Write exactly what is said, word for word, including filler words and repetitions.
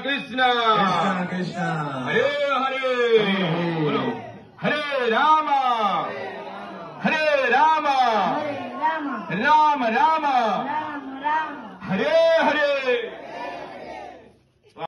Krishna Krishna Hare Hare Hare Hare Hare Hare Hare